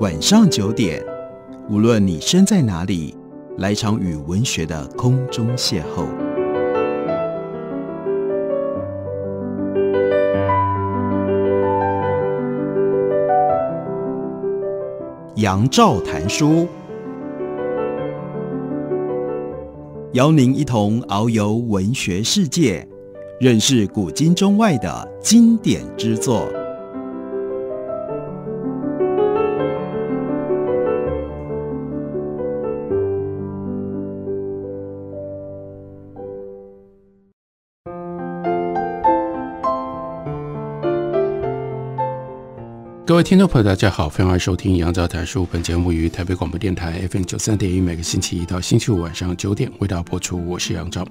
晚上9点，无论你身在哪里，来场与文学的空中邂逅。杨照谈书，邀您一同遨游文学世界，认识古今中外的经典之作。各位听众朋友，大家好，欢迎收听《杨照谈书》。本节目于台北广播电台 FM 93.1，每个星期一到星期五晚上9点为大家播出。我是杨照。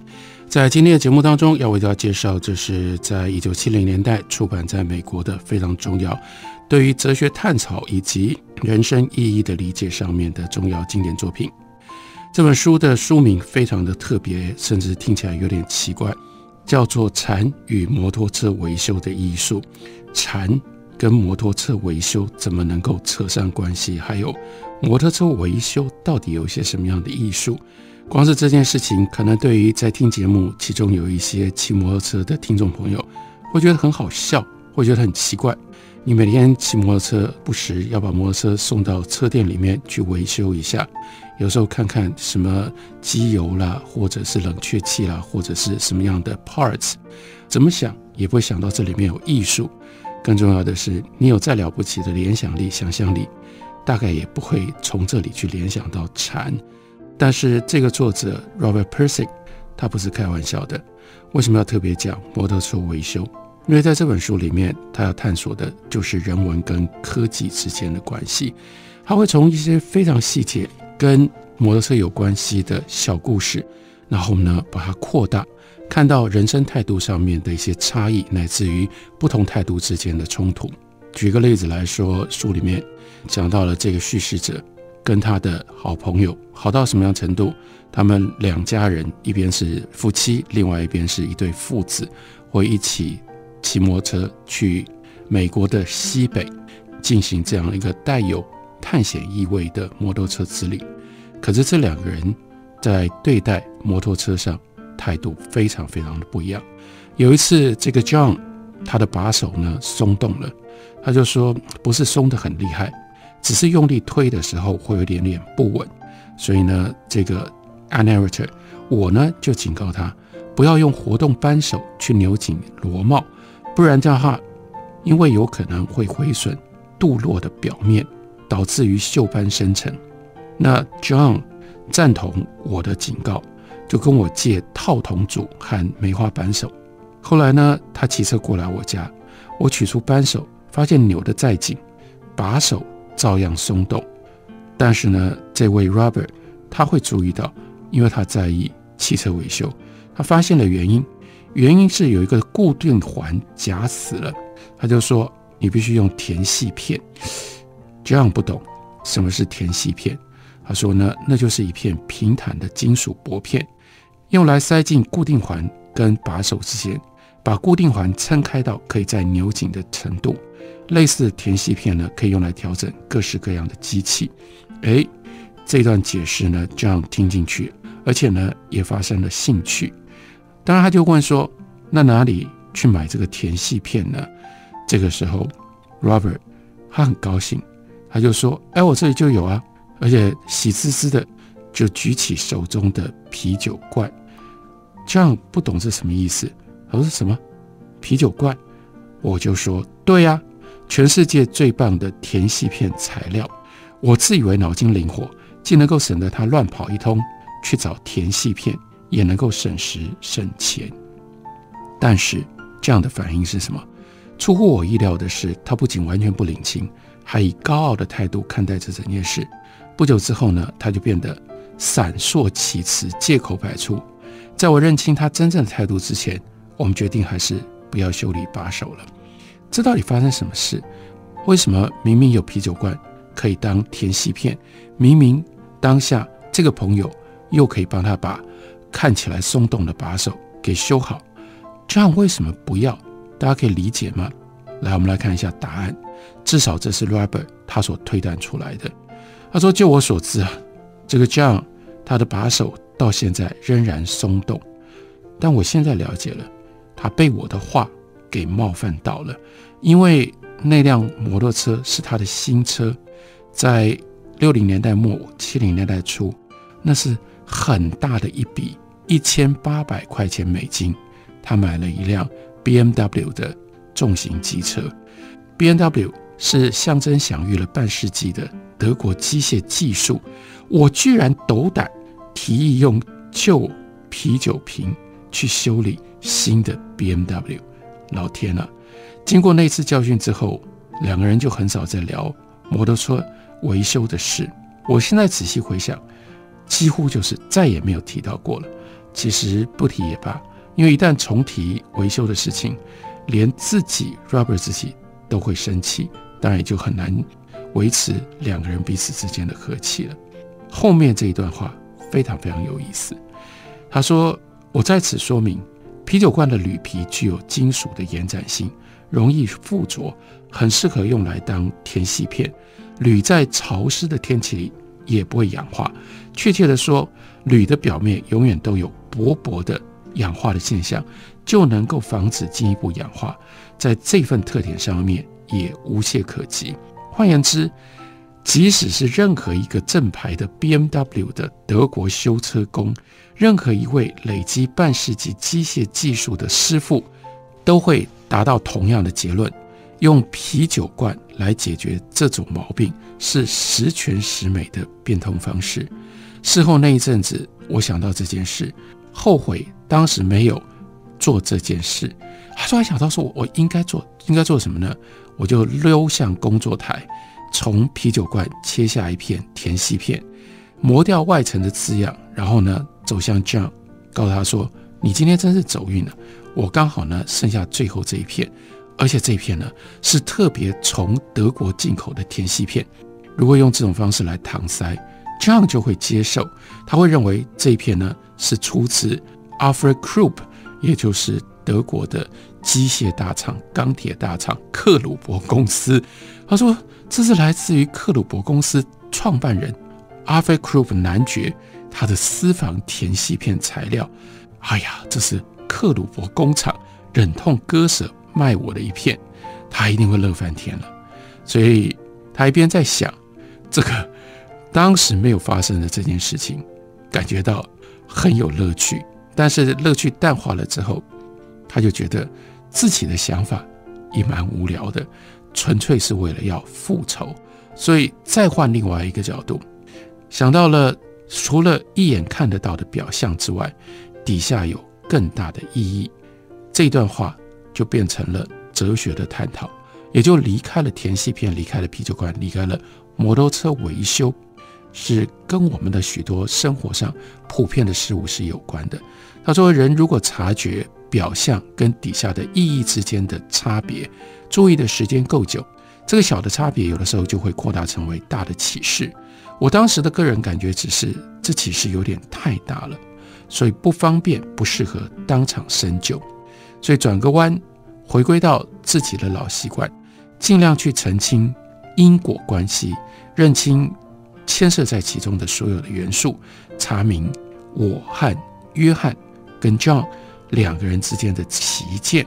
在今天的节目当中，要为大家介绍，这是在1970年代出版在美国的非常重要，对于哲学探讨以及人生意义的理解上面的重要经典作品。这本书的书名非常的特别，甚至听起来有点奇怪，叫做《禅与摩托车维修的艺术》。禅跟摩托车维修怎么能够扯上关系？还有摩托车维修到底有一些什么样的艺术？光是这件事情，可能对于在听节目其中有一些骑摩托车的听众朋友会觉得很好笑，会觉得很奇怪。你每天骑摩托车不时要把摩托车送到车店里面去维修一下，有时候看看什么机油啦，或者是冷却器啦，或者是什么样的 parts， 怎么想也不会想到这里面有艺术。更重要的是，你有再了不起的联想力、想象力，大概也不会从这里去联想到禅。但是这个作者 Robert Pirsig 他不是开玩笑的。为什么要特别讲摩托车维修？因为在这本书里面，他要探索的就是人文跟科技之间的关系。他会从一些非常细节跟摩托车有关系的小故事，然后呢，把它扩大，看到人生态度上面的一些差异，乃至于不同态度之间的冲突。举个例子来说，书里面讲到了这个叙事者跟他的好朋友，好到什么样程度，他们两家人，一边是夫妻，另外一边是一对父子，会一起骑摩托车去美国的西北进行这样一个带有探险意味的摩托车之旅。可是这两个人在对待摩托车上态度非常非常的不一样。有一次，这个 John 他的把手呢松动了，他就说不是松得很厉害，只是用力推的时候会有点点不稳，所以呢，这个 narrator 我呢就警告他不要用活动扳手去扭紧螺帽，不然这样哈，因为有可能会毁损镀铬的表面，导致于锈斑生成。那 John 赞同我的警告，就跟我借套筒组和梅花扳手。后来呢，他骑车过来我家，我取出扳手，发现扭得再紧，把手照样松动。但是呢，这位 Robert 他会注意到，因为他在意汽车维修，他发现了原因，原因是有一个固定环夹死了。他就说你必须用填隙片。John 不懂什么是填隙片，他说呢，那就是一片平坦的金属薄片，用来塞进固定环跟把手之间，把固定环撑开到可以再扭紧的程度。类似的填隙片呢，可以用来调整各式各样的机器。这段解释呢，John听进去，而且呢，也发生了兴趣。当然，他就问说，那哪里去买这个填隙片呢？这个时候 ，Robert 他很高兴，他就说，我这里就有啊，而且喜滋滋的。就举起手中的啤酒罐。 John 不懂是什么意思，他说什么啤酒罐？我就说对啊，全世界最棒的填隙片材料。我自以为脑筋灵活，既能够省得他乱跑一通去找填隙片，也能够省时省钱。但是这样的反应是什么？出乎我意料的是，他不仅完全不领情，还以高傲的态度看待这整件事。不久之后呢，他就变得闪烁其词，借口百出。在我认清他真正的态度之前，我们决定还是不要修理把手了。这到底发生什么事？为什么明明有啤酒罐可以当填隙片，明明当下这个朋友又可以帮他把看起来松动的把手给修好？这样为什么不要？大家可以理解吗？来，我们来看一下答案。至少这是 Robert 他所推断出来的。他说：“就我所知啊，这个 John 他的把手到现在仍然松动，但我现在了解了，他被我的话给冒犯到了，因为那辆摩托车是他的新车，在60年代末70年代初，那是很大的一笔，$1800，他买了一辆 BMW 的重型机车。BMW 是象征享誉了半世纪的德国机械技术。我居然斗胆提议用旧啤酒瓶去修理新的 BMW。老天啊！经过那次教训之后，两个人就很少再聊摩托车维修的事。我现在仔细回想，几乎就是再也没有提到过了。其实不提也罢，因为一旦重提维修的事情，连自己 Robert 自己都会生气，当然也就很难维持两个人彼此之间的和气了。后面这一段话非常非常有意思。他说：“我在此说明，啤酒罐的铝皮具有金属的延展性，容易附着，很适合用来当填锡片。铝在潮湿的天气里也不会氧化。确切的说，铝的表面永远都有薄薄的氧化的现象，就能够防止进一步氧化，在这份特点上面也无懈可击。换言之，即使是任何一个正牌的 BMW 的德国修车工，任何一位累积半世纪机械技术的师傅，都会达到同样的结论：用啤酒罐来解决这种毛病，是十全十美的变通方式。”事后那一阵子，我想到这件事，后悔当时没有做这件事。他说：“还想到说我应该做什么呢？”我就溜向工作台，从啤酒罐切下一片甜锡片，磨掉外层的字样，然后呢走向 John， 告诉他说：“你今天真是走运了，我刚好呢剩下最后这一片，而且这一片呢是特别从德国进口的甜锡片。如果用这种方式来搪塞， John 就会接受，他会认为这一片呢是出自 Alfred Krupp， 也就是德国的机械大厂、钢铁大厂克鲁伯公司。”他说：“这是来自于克鲁伯公司创办人 Alfred Krupp 男爵他的私房甜锡片材料。哎呀，这是克鲁伯工厂忍痛割舍卖我的一片，他一定会乐翻天了。”所以他一边在想这个当时没有发生的这件事情，感觉到很有乐趣，但是乐趣淡化了之后，他就觉得自己的想法也蛮无聊的，纯粹是为了要复仇。所以再换另外一个角度，想到了除了一眼看得到的表象之外，底下有更大的意义。这段话就变成了哲学的探讨，也就离开了甜西片，离开了啤酒罐，离开了摩托车维修，是跟我们的许多生活上普遍的事物是有关的。他说，人如果察觉表象跟底下的意义之间的差别，注意的时间够久，这个小的差别有的时候就会扩大成为大的启示。我当时的个人感觉只是这启示有点太大了，所以不方便，不适合当场深究，所以转个弯，回归到自己的老习惯，尽量去澄清因果关系，认清牵涉在其中的所有的元素，查明我和约翰跟 John 两个人之间的歧见。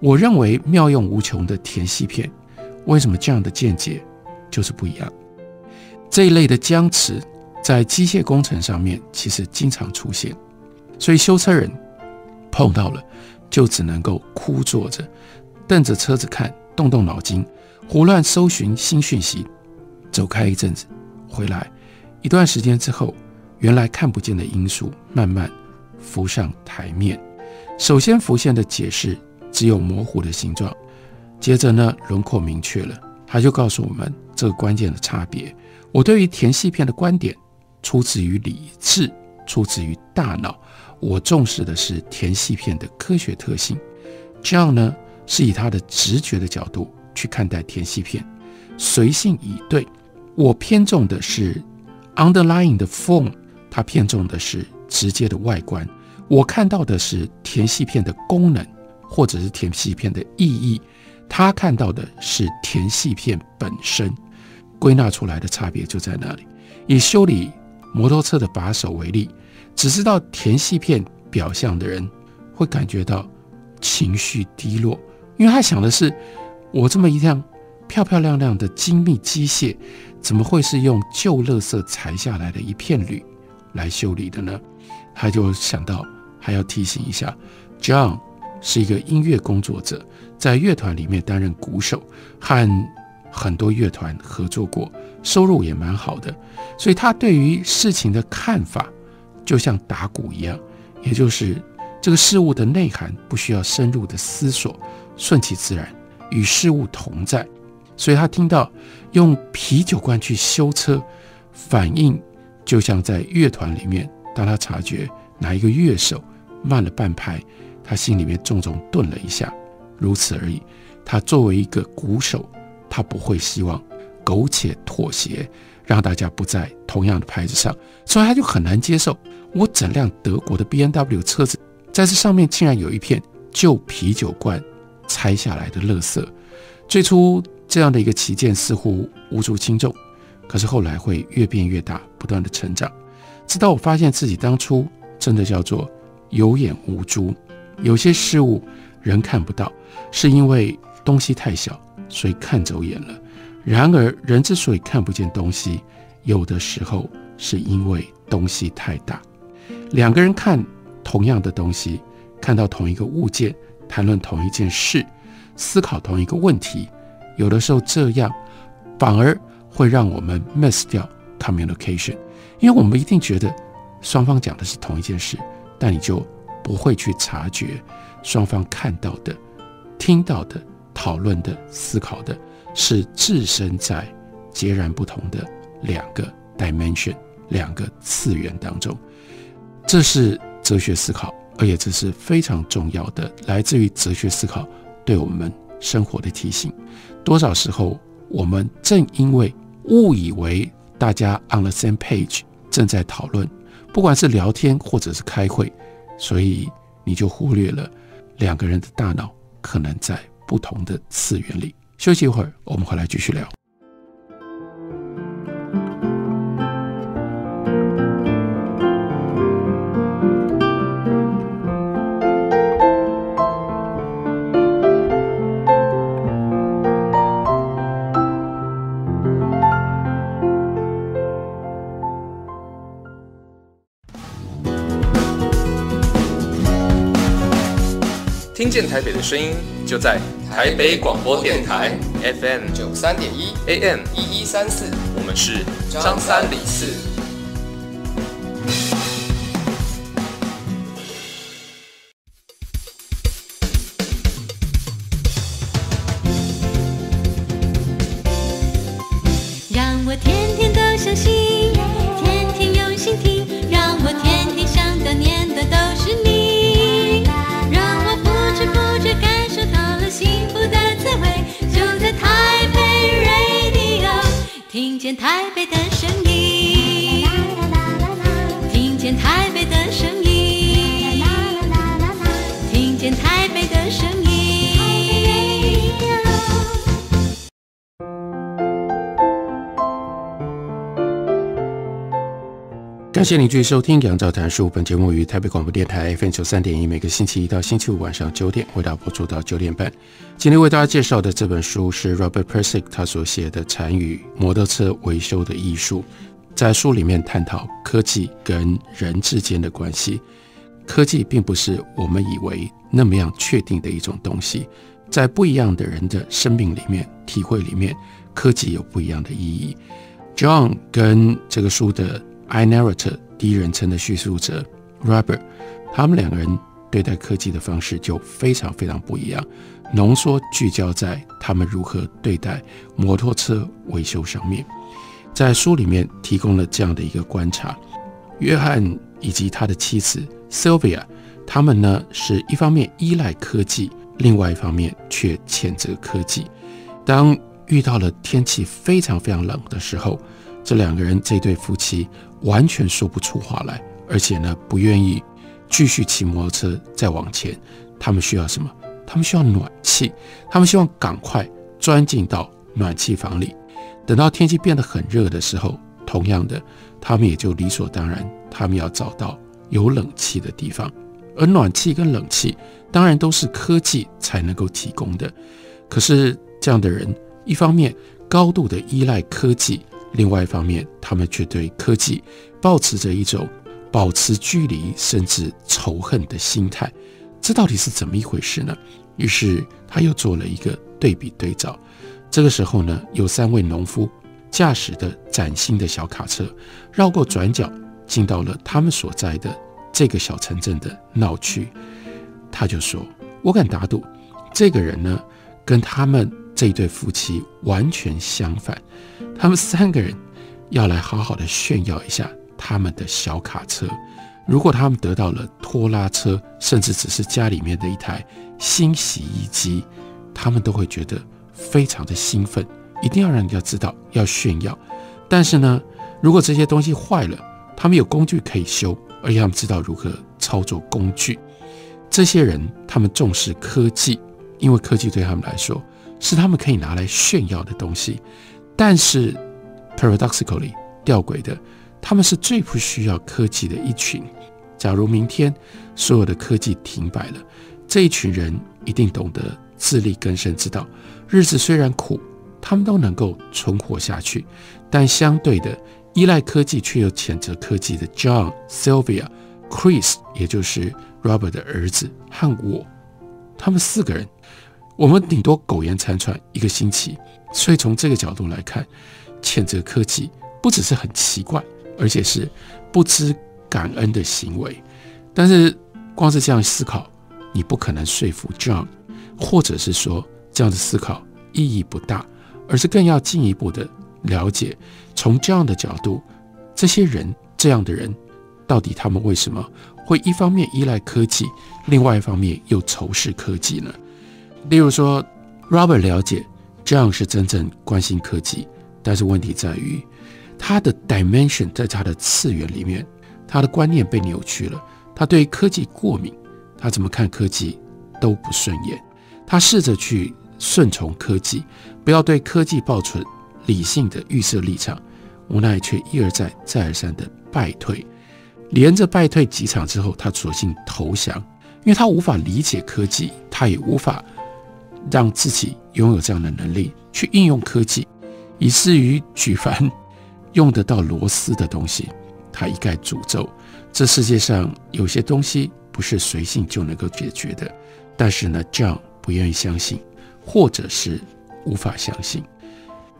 我认为妙用无穷的甜西片，为什么这样的见解就是不一样？这一类的僵持在机械工程上面其实经常出现，所以修车人碰到了就只能够枯坐着，瞪着车子看，动动脑筋，胡乱搜寻新讯息，走开一阵子，回来一段时间之后，原来看不见的因素慢慢浮上台面。首先浮现的解释只有模糊的形状，接着呢轮廓明确了，他就告诉我们这个关键的差别。我对于甜西片的观点出自于理智，出自于大脑，我重视的是甜西片的科学特性。John 呢是以他的直觉的角度去看待甜西片，随性以对。我偏重的是 underlying 的 form， 他偏重的是直接的外观。我看到的是甜西片的功能，或者是甜西片的意义。他看到的是甜细片本身，归纳出来的差别就在那里。以修理摩托车的把手为例，只知道甜细片表象的人会感觉到情绪低落，因为他想的是，我这么一辆漂漂亮亮的精密机械，怎么会是用旧垃圾裁下来的一片铝来修理的呢？他就想到还要提醒一下 ，John 是一个音乐工作者，在乐团里面担任鼓手，和很多乐团合作过，收入也蛮好的，所以他对于事情的看法就像打鼓一样，也就是这个事物的内涵不需要深入的思索，顺其自然，与事物同在。所以他听到用啤酒罐去修车，反应就像在乐团里面，当他察觉哪一个乐手慢了半拍，他心里面重重顿了一下，如此而已。他作为一个鼓手，他不会希望苟且妥协，让大家不在同样的拍子上，所以他就很难接受，我整辆德国的 BMW 车子，在这上面竟然有一片旧啤酒罐拆下来的垃圾。最初这样的一个旗舰似乎无足轻重，可是后来会越变越大，不断的成长，直到我发现自己当初真的叫做有眼无珠。有些事物人看不到，是因为东西太小，所以看走眼了。然而人之所以看不见东西，有的时候是因为东西太大。两个人看同样的东西，看到同一个物件，谈论同一件事，思考同一个问题，有的时候这样反而会让我们 miss 掉 communication， 因为我们一定觉得双方讲的是同一件事，但你就不会去察觉双方看到的、听到的、讨论的、思考的是置身在截然不同的两个 dimension， 两个次元当中。这是哲学思考，而且这是非常重要的，来自于哲学思考对我们生活的提醒。多少时候我们正因为误以为大家 on the same page 正在讨论，不管是聊天或者是开会，所以你就忽略了两个人的大脑可能在不同的次元里。休息一会儿，我们回来继续聊。听见台北的声音，就在台北广播电台 FM 93.1 AM 1134，我们是张三李四。让我天天都相信，天天用心听，让我天天想到念的都是你。听见台北的声音，听见台北的声音，听见台北的声音。感谢您继续收听《杨照谈书》，本节目于台北广播电台 FM 93.1，每个星期一到星期五晚上9点为大家播出到9点半。今天为大家介绍的这本书是 Robert Pirsig 他所写的《禅与摩托车维修的艺术》。在书里面探讨科技跟人之间的关系。科技并不是我们以为那么样确定的一种东西，在不一样的人的生命里面、体会里面，科技有不一样的意义。John 跟这个书的 I narrator 第一人称的叙述者 Robert， 他们两个人对待科技的方式就非常非常不一样，浓缩聚焦在他们如何对待摩托车维修上面。在书里面提供了这样的一个观察，约翰以及他的妻子 Sylvia， 他们呢是一方面依赖科技，另外一方面却谴责科技。当遇到了天气非常非常冷的时候，这两个人这对夫妻完全说不出话来，而且呢不愿意继续骑摩托车再往前。他们需要什么？他们需要暖气，他们希望赶快钻进到暖气房里。等到天气变得很热的时候，同样的，他们也就理所当然，他们要找到有冷气的地方。而暖气跟冷气当然都是科技才能够提供的。可是这样的人，一方面高度的依赖科技，另外一方面他们却对科技抱持着一种保持距离甚至仇恨的心态。这到底是怎么一回事呢？于是他又做了一个对比对照。这个时候呢，有三位农夫驾驶的崭新的小卡车绕过转角，进到了他们所在的这个小城镇的闹区。他就说，我敢打赌，这个人呢跟他们这一对夫妻完全相反，他们三个人要来好好的炫耀一下他们的小卡车。如果他们得到了拖拉车，甚至只是家里面的一台新洗衣机，他们都会觉得非常的兴奋，一定要让人家知道，要炫耀。但是呢，如果这些东西坏了，他们有工具可以修，而且他们知道如何操作工具。这些人他们重视科技，因为科技对他们来说是他们可以拿来炫耀的东西。但是 paradoxically 吊诡的，他们是最不需要科技的一群。假如明天所有的科技停摆了，这一群人一定懂得自力更生，知道日子虽然苦，他们都能够存活下去。但相对的，依赖科技却又谴责科技的 John、Sylvia、Chris， 也就是 Robert 的儿子和我，他们四个人，我们顶多苟延残喘一个星期。所以从这个角度来看，谴责科技不只是很奇怪，而且是不知感恩的行为。但是光是这样思考，你不可能说服 John， 或者是说这样的思考意义不大，而是更要进一步的了解，从这样的角度，这些人，这样的人到底他们为什么会一方面依赖科技，另外一方面又仇视科技呢？例如说 Robert 了解这样是真正关心科技，但是问题在于他的 dimension， 在他的次元里面，他的观念被扭曲了。他对科技过敏，他怎么看科技都不顺眼。他试着去顺从科技，不要对科技抱存理性的预设立场，无奈却一而再再而三的败退。连着败退几场之后，他索性投降，因为他无法理解科技，他也无法让自己拥有这样的能力去应用科技，以至于举凡用得到螺丝的东西，他一概诅咒。这世界上有些东西不是随性就能够解决的，但是呢， John 不愿意相信，或者是无法相信。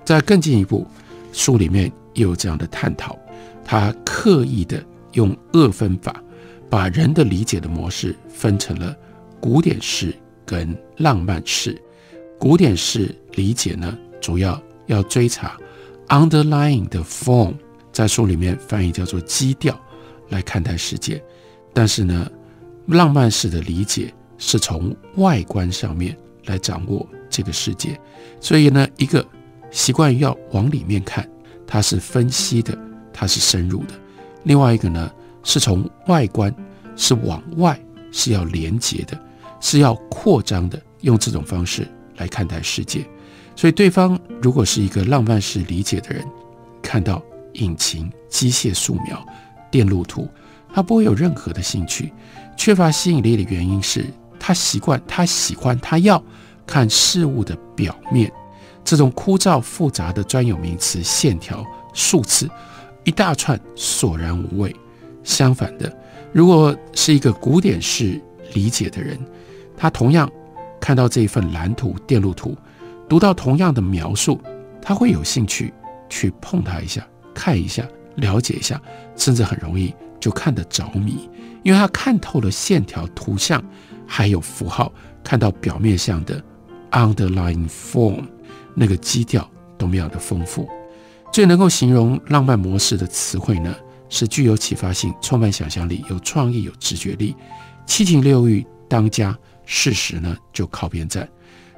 在更进一步，书里面也有这样的探讨，他刻意的用二分法，把人的理解的模式分成了古典式跟浪漫式。古典式理解呢，主要要追查 underlying 的 form， 在书里面翻译叫做基调，来看待世界。但是呢，浪漫式的理解是从外观上面来掌握这个世界。所以呢，一个习惯于要往里面看，它是分析的，它是深入的；另外一个呢，是从外观，是往外，是要连结的，是要扩张的，用这种方式来看待世界。所以对方如果是一个浪漫式理解的人，看到引擎、机械素描、电路图，他不会有任何的兴趣。缺乏吸引力的原因是他习惯，他喜欢，他要看事物的表面。这种枯燥复杂的专有名词、线条、数字，一大串索然无味。相反的，如果是一个古典式理解的人，他同样看到这一份蓝图、电路图，读到同样的描述，他会有兴趣去碰它一下，看一下，了解一下，甚至很容易就看得着迷，因为他看透了线条、图像还有符号，看到表面上的 underlying form，那个基调多么样的丰富。最能够形容浪漫模式的词汇呢，是具有启发性、充满想象力、有创意、有直觉力，七情六欲当家，事实呢就靠边站。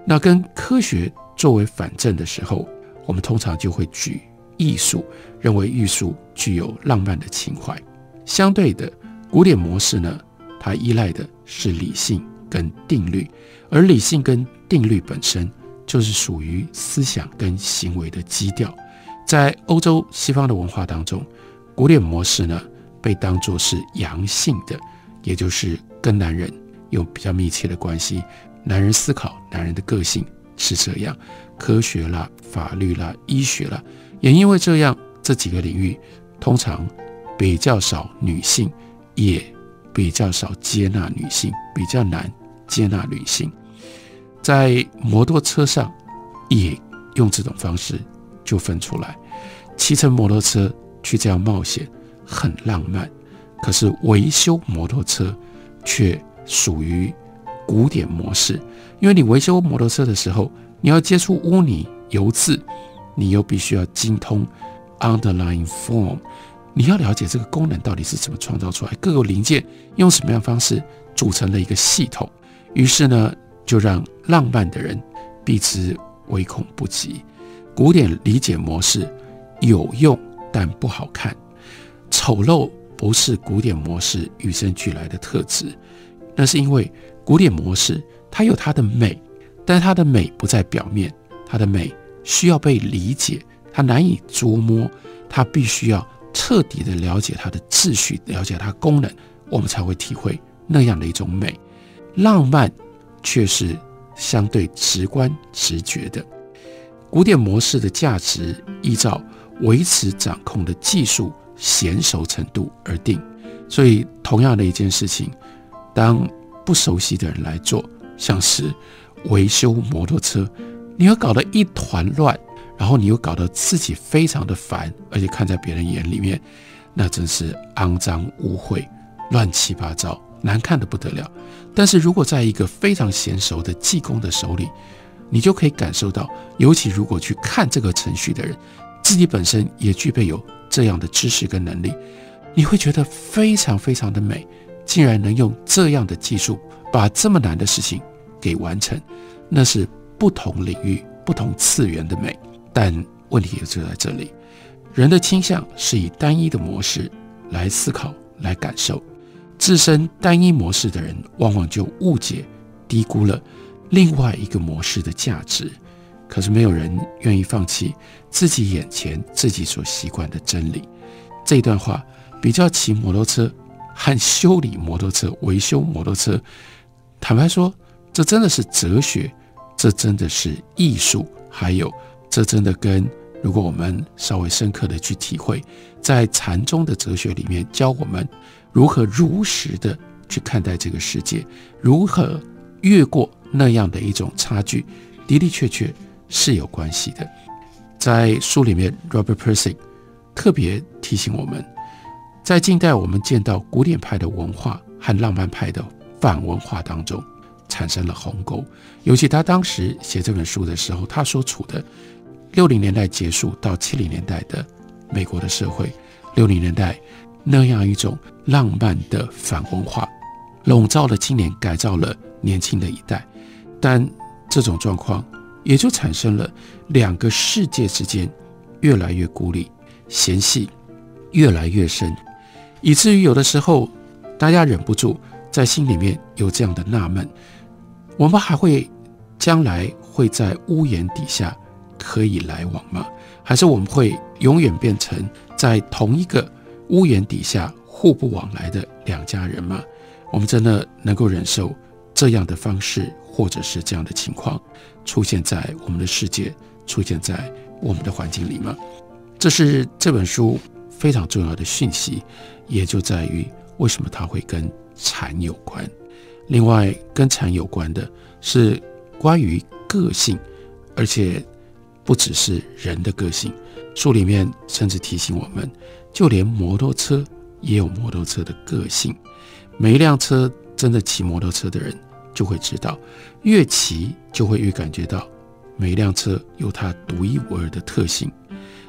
那跟科学作为反证的时候，我们通常就会举艺术，认为艺术具有浪漫的情怀。相对的，古典模式呢，它依赖的是理性跟定律，而理性跟定律本身就是属于思想跟行为的基调。在欧洲西方的文化当中，古典模式呢被当作是阳性的，也就是跟男人有比较密切的关系，男人思考，男人的个性是这样，科学啦、法律啦、医学啦，也因为这样，这几个领域通常比较少女性，也比较少接纳女性，比较难接纳女性。在摩托车上也用这种方式就分出来，骑乘摩托车去这样冒险很浪漫，可是维修摩托车却属于古典模式，因为你维修摩托车的时候，你要接触污泥油渍，你又必须要精通 underlying form， 你要了解这个功能到底是怎么创造出来，各个零件用什么样的方式组成了一个系统，于是呢，就让浪漫的人避之唯恐不及。古典理解模式有用但不好看，丑陋不是古典模式与生俱来的特质，那是因为古典模式它有它的美，但它的美不在表面，它的美需要被理解，它难以捉摸，它必须要彻底的了解它的秩序，了解它的功能，我们才会体会那样的一种美。浪漫却是相对直观直觉的，古典模式的价值依照维持掌控的技术娴熟程度而定，所以同样的一件事情，当不熟悉的人来做，像是维修摩托车，你又搞得一团乱，然后你又搞得自己非常的烦，而且看在别人眼里面，那真是肮脏污秽乱七八糟，难看的不得了。但是如果在一个非常娴熟的技工的手里，你就可以感受到，尤其如果去看这个程序的人自己本身也具备有这样的知识跟能力，你会觉得非常非常的美，竟然能用这样的技术把这么难的事情给完成，那是不同领域不同次元的美。但问题也就在这里，人的倾向是以单一的模式来思考来感受，自身单一模式的人往往就误解低估了另外一个模式的价值，可是没有人愿意放弃自己眼前自己所习惯的真理。这段话比较骑摩托车和修理摩托车、维修摩托车，坦白说，这真的是哲学，这真的是艺术，还有这真的跟如果我们稍微深刻的去体会，在禅宗的哲学里面教我们如何如实的去看待这个世界，如何越过那样的一种差距，的的确确是有关系的。在书里面 Robert Pirsig 特别提醒我们，在近代我们见到古典派的文化和浪漫派的反文化当中产生了鸿沟，尤其他当时写这本书的时候，他所处的60年代结束到70年代的美国的社会，60年代那样一种浪漫的反文化笼罩了青年，改造了年轻的一代，但这种状况也就产生了两个世界之间越来越孤立，嫌隙越来越深，以至于有的时候大家忍不住在心里面有这样的纳闷，我们还会将来会在屋檐底下可以来往吗？还是我们会永远变成在同一个屋檐底下互不往来的两家人吗？我们真的能够忍受这样的方式或者是这样的情况出现在我们的世界，出现在我们的环境里吗？这是这本书非常重要的讯息，也就在于为什么它会跟禅有关。另外跟禅有关的是关于个性，而且不只是人的个性，书里面甚至提醒我们，就连摩托车也有摩托车的个性。每一辆车，真的骑摩托车的人就会知道，越骑就会越感觉到每一辆车有它独一无二的特性。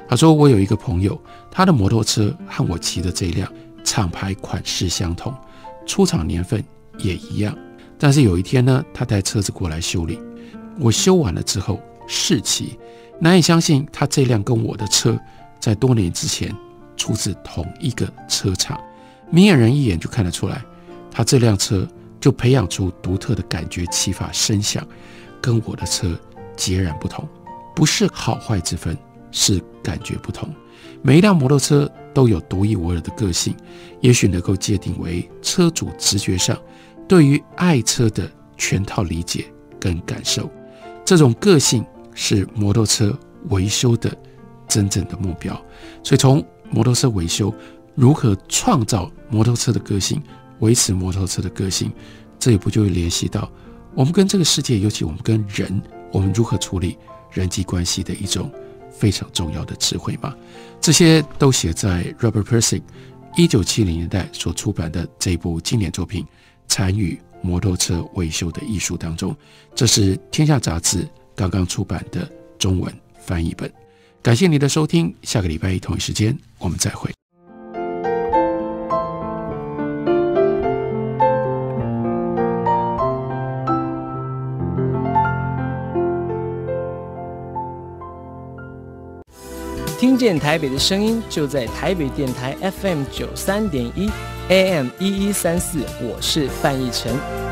他说，我有一个朋友，他的摩托车和我骑的这辆厂牌款式相同，出厂年份也一样，但是有一天呢，他带车子过来修理，我修完了之后试骑，难以相信他这辆跟我的车在多年之前出自同一个车厂，明眼人一眼就看得出来，他这辆车就培养出独特的感觉、启发、声响，跟我的车截然不同。不是好坏之分，是感觉不同。每一辆摩托车都有独一无二的个性，也许能够界定为车主直觉上对于爱车的全套理解跟感受。这种个性是摩托车维修的真正的目标。所以从摩托车维修，如何创造摩托车的个性，维持摩托车的个性，这也不就会联系到我们跟这个世界，尤其我们跟人，我们如何处理人际关系的一种非常重要的智慧嘛。这些都写在 Robert Pirsig 1970年代所出版的这部经典作品《禅与摩托车维修的艺术》当中。这是天下杂志刚刚出版的中文翻译本。感谢你的收听，下个礼拜一同一时间我们再会。听见台北的声音，就在台北电台 FM 93.1 AM 1134，我是范逸臣。